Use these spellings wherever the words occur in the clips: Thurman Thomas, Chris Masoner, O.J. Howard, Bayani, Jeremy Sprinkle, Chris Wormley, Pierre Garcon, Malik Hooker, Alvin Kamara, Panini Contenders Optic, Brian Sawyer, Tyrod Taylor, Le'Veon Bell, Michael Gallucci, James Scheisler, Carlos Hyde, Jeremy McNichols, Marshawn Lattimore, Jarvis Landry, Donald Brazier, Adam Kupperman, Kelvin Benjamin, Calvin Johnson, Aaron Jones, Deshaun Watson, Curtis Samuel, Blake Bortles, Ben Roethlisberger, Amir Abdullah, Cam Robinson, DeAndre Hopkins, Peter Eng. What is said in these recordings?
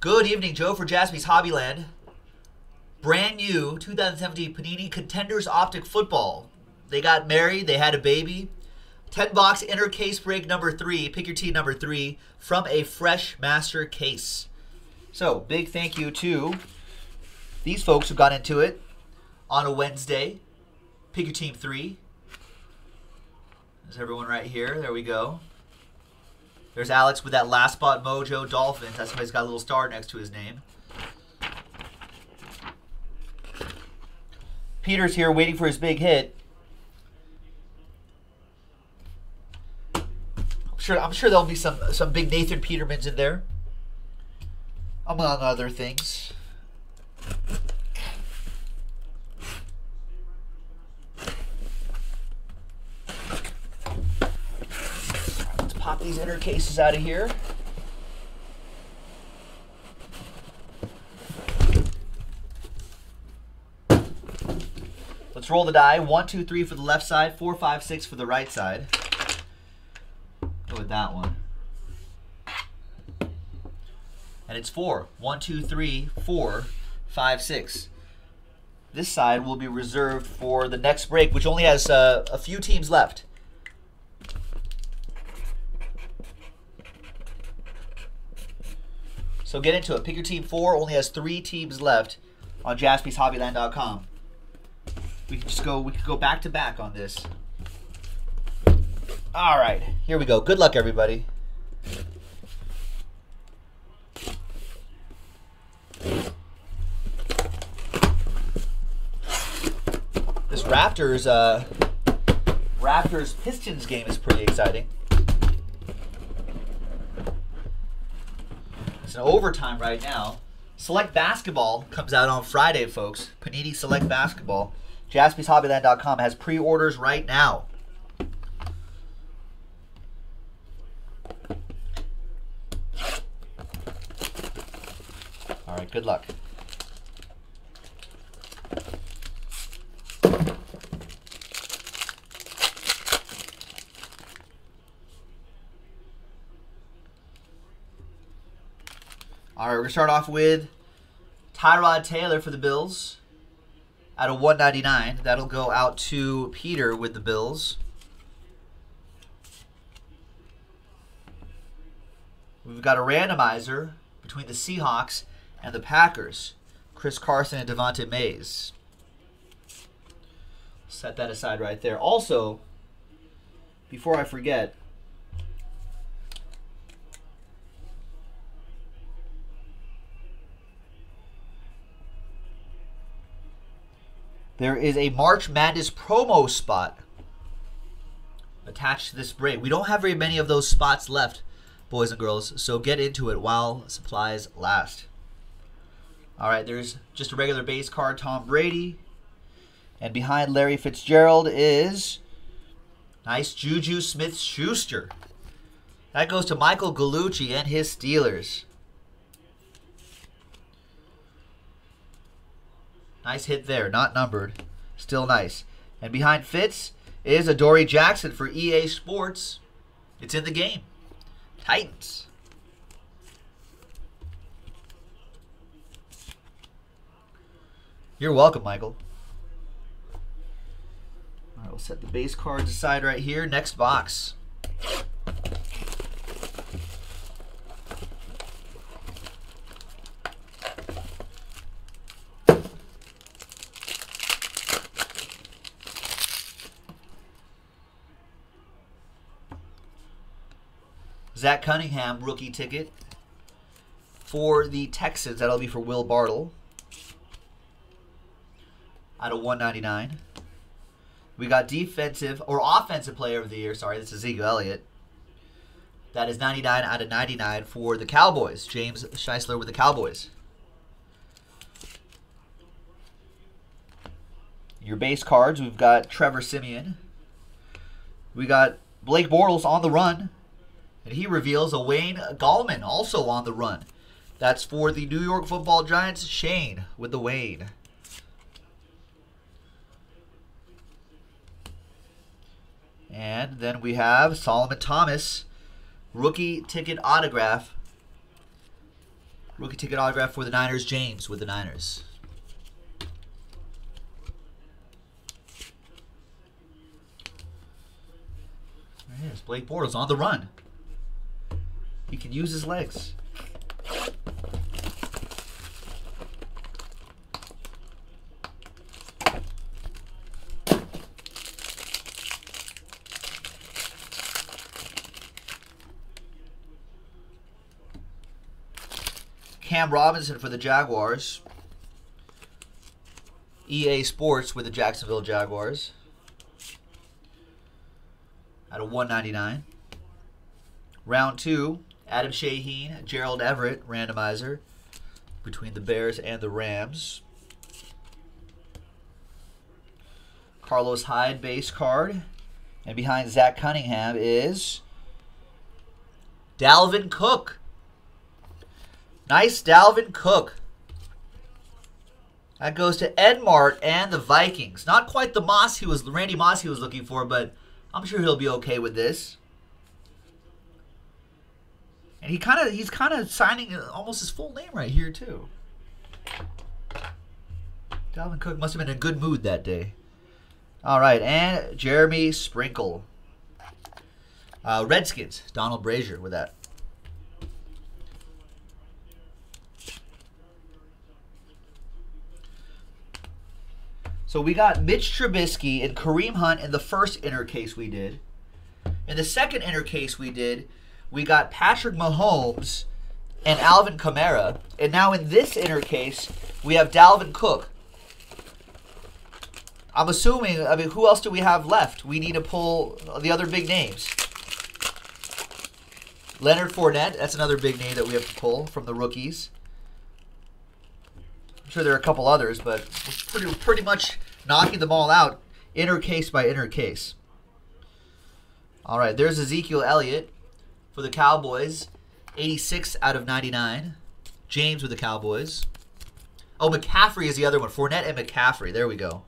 Good evening, Joe, for Jaspy's Hobbyland. Brand new 2017 Panini Contenders Optic Football. They got married. They had a baby. 10-box inner case break number 3. Pick your team number 3 from a fresh master case. So, big thank you to these folks who got into it on a Wednesday. Pick your team 3. There's everyone right here. There we go. There's Alex with that last spot mojo Dolphins. That's why he's got a little star next to his name. Peter's here waiting for his big hit. I'm sure there'll be some big Nathan Petermans in there, among other things. Let's pop these inner cases out of here. Let's roll the die. 1, 2, 3 for the left side. 4, 5, 6 for the right side. Go with that one. And it's 4. 1, 2, 3, 4, 5, 6. This side will be reserved for the next break, which only has a few teams left. So get into it. Pick your team 4. Only has 3 teams left on JaspysHobbyland.com. We can go back to back on this. All right, here we go. Good luck, everybody. This Raptors-Pistons game is pretty exciting. It's an overtime right now. Select Basketball comes out on Friday, folks. Panini Select Basketball. JaspysHobbyland.com has pre-orders right now. All right, good luck. All right, we're going to start off with Tyrod Taylor for the Bills at a 199. That'll go out to Peter with the Bills. We've got a randomizer between the Seahawks and the Packers, Chris Carson and Devontae Mays. Set that aside right there. Also, before I forget, there is a March Madness promo spot attached to this break. We don't have very many of those spots left, boys and girls, so get into it while supplies last. All right, there's just a regular base card, Tom Brady. And behind Larry Fitzgerald is nice Juju Smith-Schuster. That goes to Michael Gallucci and his Steelers. Nice hit there, not numbered. Still nice. And behind Fitz is Adoree Jackson for EA Sports. It's in the game. Titans. You're welcome, Michael. All right, we'll set the base cards aside right here. Next box. Zach Cunningham rookie ticket for the Texans. That'll be for Will Bartle. Out of 199. We got defensive or offensive player of the year. Sorry, this is Ezekiel Elliott. That is 99 out of 99 for the Cowboys. James Scheisler with the Cowboys. Your base cards, we've got Trevor Simeon. We got Blake Bortles on the run. And he reveals a Wayne Gallman also on the run. That's for the New York Football Giants. Shane with the Wayne. And then we have Solomon Thomas, rookie ticket autograph Rookie ticket autograph for the Niners, James with the Niners. There's Blake Bortles on the run. He can use his legs. Cam Robinson for the Jaguars. EA Sports with the Jacksonville Jaguars. Out of 199. Round 2, Adam Shaheen, Gerald Everett, randomizer between the Bears and the Rams. Carlos Hyde base card. And behind Zach Cunningham is Dalvin Cook. Nice Dalvin Cook. That goes to Edmart and the Vikings. Not quite the Moss he was, Randy Moss he was looking for, but I'm sure he'll be okay with this. And he's kind of signing almost his full name right here too. Dalvin Cook must have been in a good mood that day. All right, and Jeremy Sprinkle. Redskins, Donald Brazier with that. So we got Mitch Trubisky and Kareem Hunt in the first inner case we did. In the second inner case we did, we got Patrick Mahomes and Alvin Kamara. And now in this inner case, we have Dalvin Cook. I'm assuming, I mean, who else do we have left? We need to pull the other big names. Leonard Fournette, that's another big name that we have to pull from the rookies. I'm sure there are a couple others, but we're pretty much knocking them all out, inner case by inner case. All right, there's Ezekiel Elliott for the Cowboys, 86 out of 99. James with the Cowboys. Oh, McCaffrey is the other one. Fournette and McCaffrey. There we go.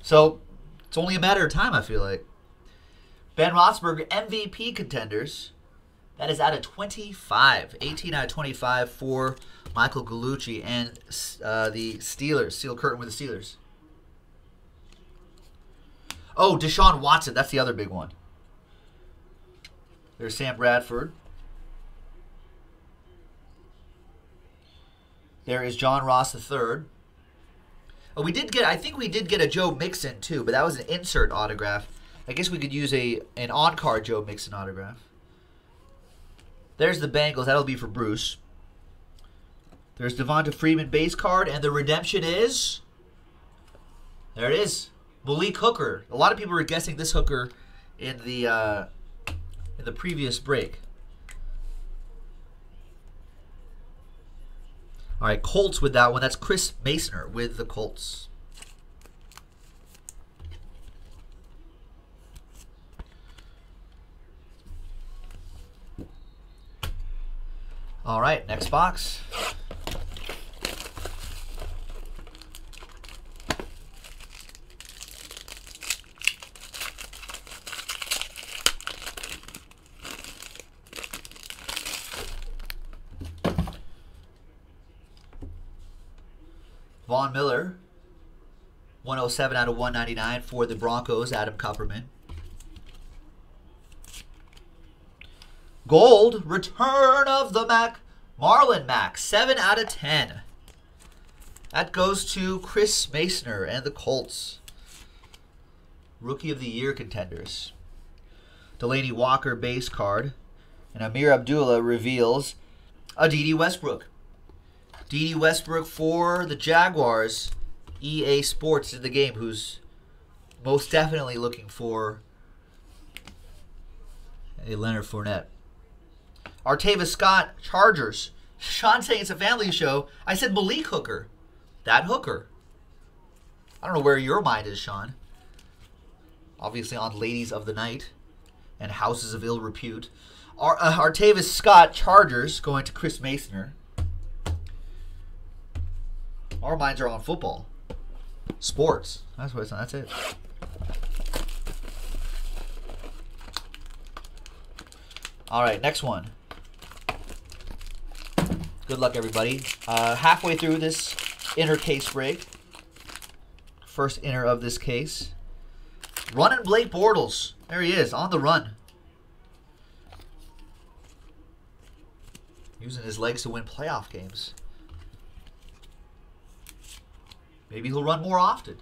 So it's only a matter of time, I feel like. Ben Roethlisberger, MVP contenders. That is out of 25. 18 out of 25 for Michael Gallucci and the Steelers. Steel curtain with the Steelers. Oh, Deshaun Watson. That's the other big one. There's Sam Bradford. There is John Ross III. Oh, we did get, I think we did get a Joe Mixon too, but that was an insert autograph. I guess we could use an on-card Joe Mixon autograph. There's the Bengals. That'll be for Bruce. There's Devonta Freeman base card, and the redemption is, there it is, Malik Hooker. A lot of people were guessing this Hooker in the previous break. All right, Colts with that one. That's Chris Masoner with the Colts. All right, next box. Von Miller, 107 out of 199 for the Broncos, Adam Kupperman. Gold, return of the Mac, Marlon Mack, 7 out of 10. That goes to Chris Masoner and the Colts. Rookie of the Year contenders. Delaney Walker base card. And Amir Abdullah reveals a Dede Westbrook. Dede Westbrook for the Jaguars. EA Sports in the game, who's most definitely looking for a Leonard Fournette. Artavis Scott, Chargers. Sean saying it's a family show. I said Malik Hooker. That Hooker. I don't know where your mind is, Sean. Obviously on Ladies of the Night and Houses of Ill Repute. Artavis Scott, Chargers, going to Chris Masoner. Our minds are on football. Sports. That's what it's on. That's it. All right, next one. Good luck, everybody. Halfway through this inner case break. First inner of this case. Running Blake Bortles. There he is, on the run. Using his legs to win playoff games. Maybe he'll run more often.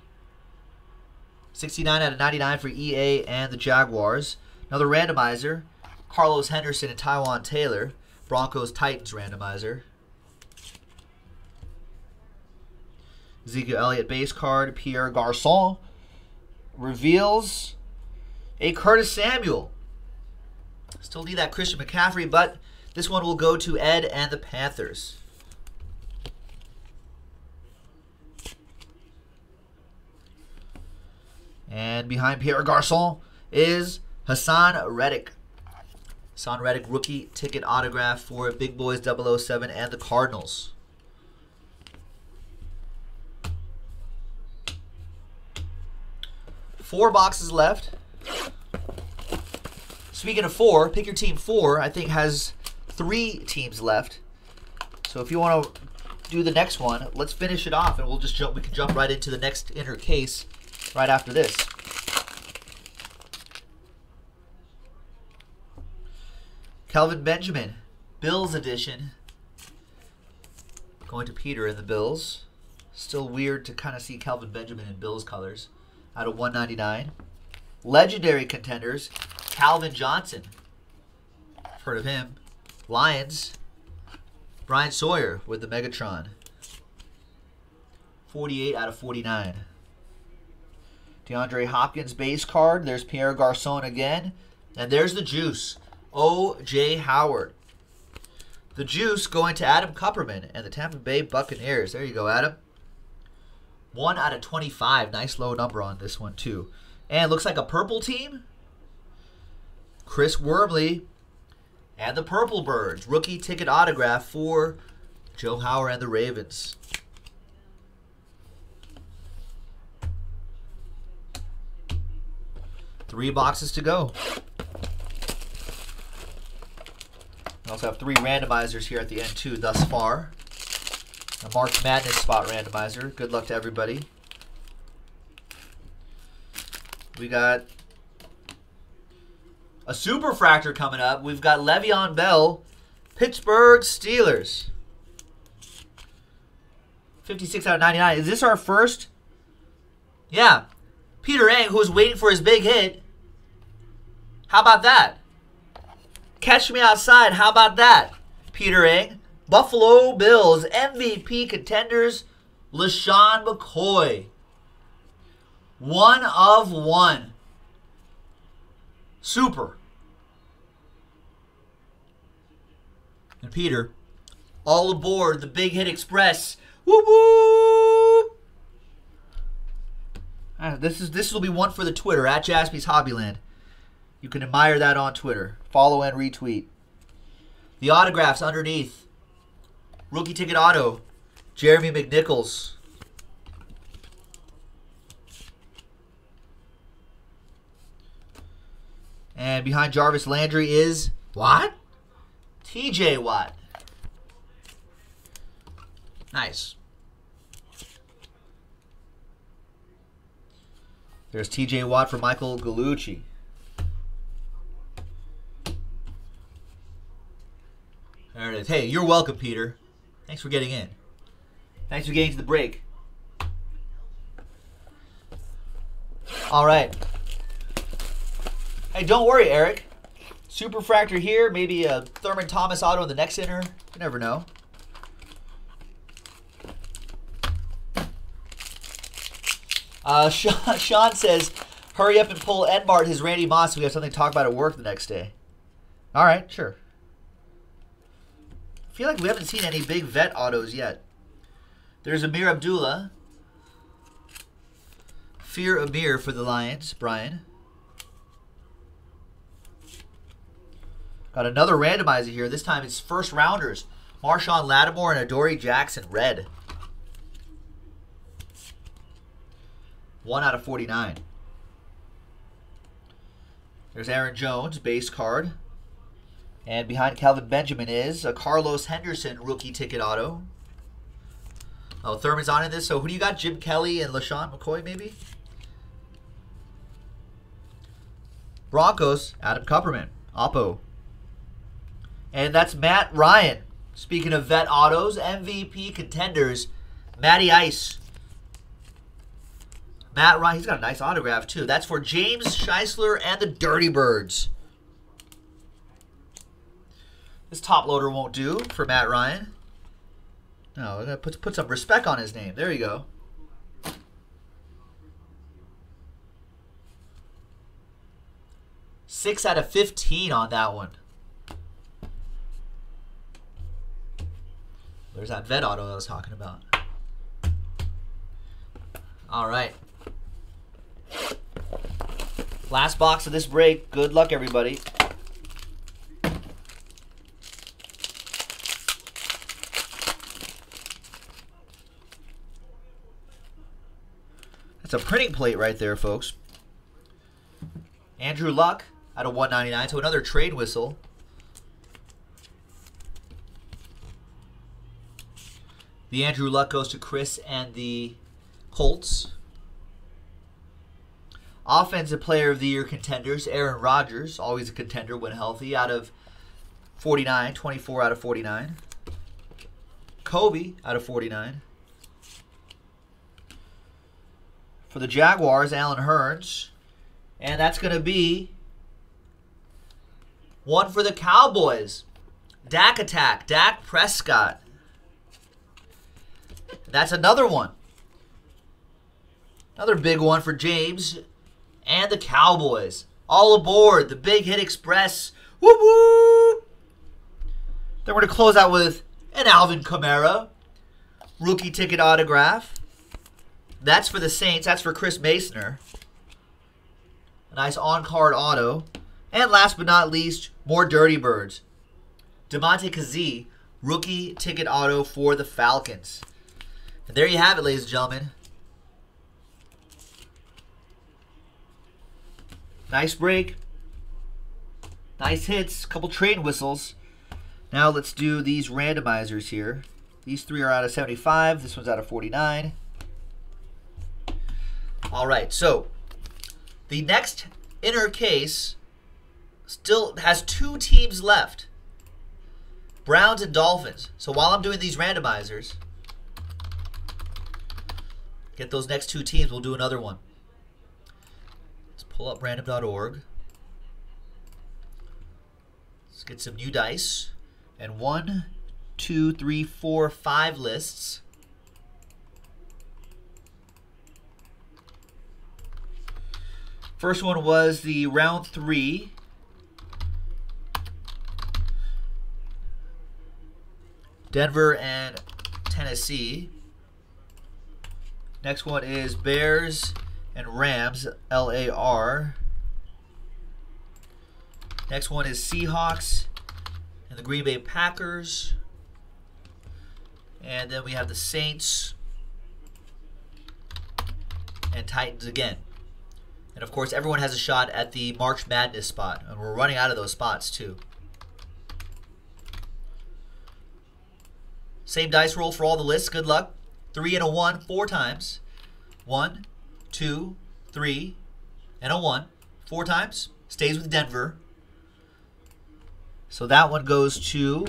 69 out of 99 for EA and the Jaguars. Another randomizer. Carlos Henderson and Tyrod Taylor. Broncos Titans randomizer. Ezekiel Elliott base card. Pierre Garcon reveals a Curtis Samuel. Still need that Christian McCaffrey, but this one will go to Ed and the Panthers. And behind Pierre Garcon is Hassan Reddick. Hassan Reddick rookie ticket autograph for Big Boys 007 and the Cardinals. Four boxes left. Speaking of four, pick your team four, I think has three teams left. So if you want to do the next one, let's finish it off and we'll just jump. We can jump right into the next inner case right after this. Kelvin Benjamin, Bills edition. Going to Peter in the Bills. Still weird to kind of see Kelvin Benjamin in Bills colors. Out of 199. Legendary contenders, Calvin Johnson. I've heard of him. Lions, Brian Sawyer with the Megatron. 48 out of 49. DeAndre Hopkins base card. There's Pierre Garcon again. And there's the juice. O.J. Howard. The juice going to Adam Kupperman and the Tampa Bay Buccaneers. There you go, Adam. 1 out of 25. Nice low number on this one, too. And it looks like a purple team. Chris Wormley and the Purple Birds. Rookie ticket autograph for Joe Howard and the Ravens. Three boxes to go. We also have three randomizers here at the end, too, thus far. A March Madness spot randomizer. Good luck to everybody. We got a Superfractor coming up. We've got Le'Veon Bell, Pittsburgh Steelers. 56 out of 99. Is this our first? Yeah. Peter Eng, who's waiting for his big hit. How about that? Catch me outside. How about that, Peter Eng? Buffalo Bills MVP contenders, LeSean McCoy. 1 of 1. Super. And Peter, all aboard the Big Hit Express. Woo woo! This will be one for the Twitter at JaspysHobbyland. You can admire that on Twitter. Follow and retweet. The autographs underneath. Rookie ticket auto. Jeremy McNichols. And behind Jarvis Landry is Watt? TJ Watt. Nice. There's TJ Watt for Michael Gallucci. There it is. Hey, you're welcome, Peter. Thanks for getting in. Thanks for getting to the break. All right. Hey, don't worry, Eric. Superfractor here. Maybe a Thurman Thomas auto in the next inner. You never know. Sean says, hurry up and pull Edmart his Randy Moss so we have something to talk about at work the next day. All right, sure. I feel like we haven't seen any big vet autos yet. There's Amir Abdullah. Fear Amir for the Lions, Brian. Got another randomizer here. This time it's first rounders. Marshawn Lattimore and Adoree Jackson, red. 1 out of 49. There's Aaron Jones, base card. And behind Kelvin Benjamin is a Carlos Henderson rookie ticket auto. Oh, Thurman's on in this. So who do you got? Jim Kelly and LeSean McCoy, maybe? Broncos, Adam Kupperman, Oppo. And that's Matt Ryan. Speaking of vet autos, MVP contenders, Matty Ice. Matt Ryan, he's got a nice autograph, too. That's for James Scheisler and the Dirty Birds. This top loader won't do for Matt Ryan. No, we're going to put some respect on his name. There you go. Six out of 15 on that one. There's that vet auto I was talking about. All right. Last box of this break. Good luck, everybody. It's a printing plate right there, folks. Andrew Luck out of 199, so another trade whistle. The Andrew Luck goes to Chris and the Colts. Offensive Player of the Year contenders, Aaron Rodgers, always a contender when healthy, out of 49, 24 out of 49. Kobe out of 49. For the Jaguars, Allen Hurns. And that's going to be one for the Cowboys. Dak Attack, Dak Prescott. That's another one. Another big one for James and the Cowboys. All aboard the Big Hit Express. Whoop, whoop. Then we're going to close out with an Alvin Kamara rookie ticket autograph. That's for the Saints. That's for Chris Masoner. A nice on-card auto. And last but not least, more Dirty Birds. Devontae Mays, rookie ticket auto for the Falcons. And there you have it, ladies and gentlemen. Nice break. Nice hits. Couple train whistles. Now let's do these randomizers here. These three are out of 75. This one's out of 49. All right, so the next inner case still has two teams left, Browns and Dolphins. So while I'm doing these randomizers, get those next two teams, we'll do another one. Let's pull up random.org. Let's get some new dice. And 1, 2, 3, 4, 5 lists. First one was the round 3 Denver and Tennessee. Next one is Bears and Rams, LAR. Next one is Seahawks and the Green Bay Packers. And then we have the Saints and Titans again. And, of course, everyone has a shot at the March Madness spot. And we're running out of those spots, too. Same dice roll for all the lists. Good luck. 3 and a 1 4 times. 1, 2, 3, and a 1. 4 times. Stays with Denver. So that one goes to...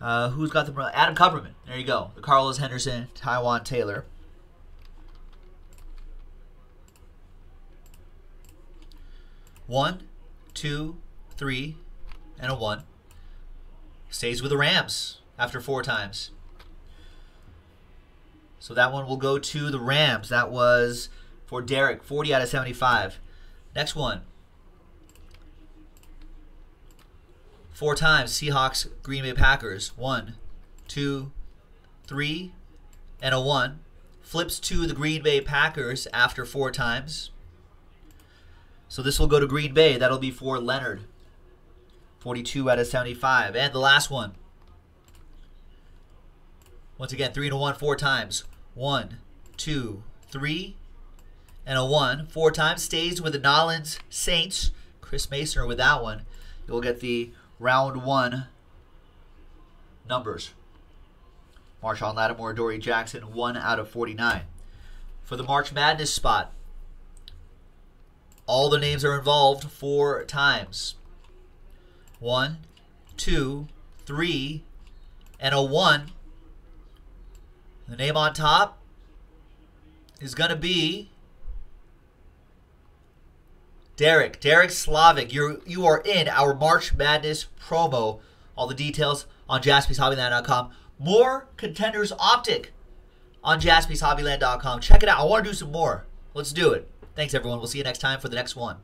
who's got the... Adam Kupperman. There you go. The Carlos Henderson, Tyrod Taylor. One, two, three, and a 1. Stays with the Rams after 4 times. So that one will go to the Rams. That was for Derek, 40 out of 75. Next one. 4 times, Seahawks, Green Bay Packers. 1, 2, 3, and a 1. Flips to the Green Bay Packers after 4 times. So this will go to Green Bay. That'll be for Leonard. 42 out of 75. And the last one. Once again, 3 and a 1 4 times. 1, 2, 3, and a 1. 4 times. Stays with the Nolans Saints. Chris Masoner with that one. you'll get the round one numbers. Marshawn Lattimore, Adoree Jackson, 1/49. For the March Madness spot, all the names are involved 4 times. 1, 2, 3, and a 1. The name on top is going to be Derek. Derek Slavic. You are in our March Madness promo. All the details on JaspysHobbyland.com. More Contenders Optic on JaspysHobbyland.com. Check it out. I want to do some more. Let's do it. Thanks, everyone. We'll see you next time for the next one.